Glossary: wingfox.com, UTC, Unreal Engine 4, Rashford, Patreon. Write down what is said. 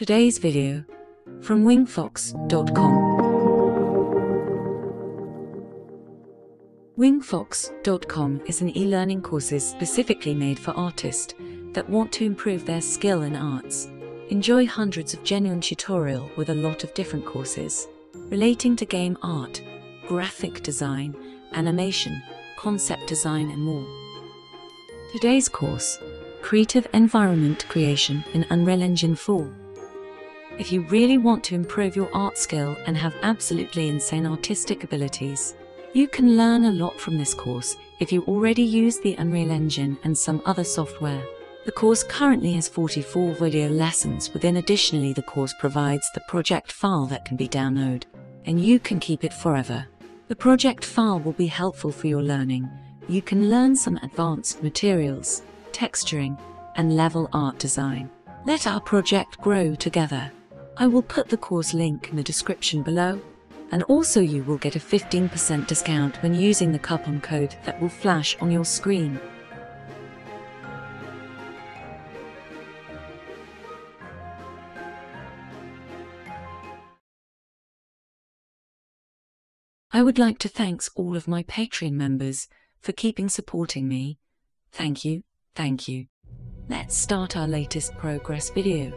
Today's video from wingfox.com. Wingfox.com is an e-learning courses specifically made for artists that want to improve their skill in arts. Enjoy hundreds of genuine tutorial with a lot of different courses relating to game art, graphic design, animation, concept design and more. Today's course, Creative Environment Creation in Unreal Engine 4. If you really want to improve your art skill and have absolutely insane artistic abilities, you can learn a lot from this course if you already use the Unreal Engine and some other software. The course currently has 44 video lessons within. Additionally, the course provides the project file that can be downloaded, and you can keep it forever. The project file will be helpful for your learning. You can learn some advanced materials, texturing, and level art design. Let our project grow together. I will put the course link in the description below, and also you will get a 15% discount when using the coupon code that will flash on your screen. I would like to thank all of my Patreon members for keeping supporting me. Thank you. Let's start our latest progress video.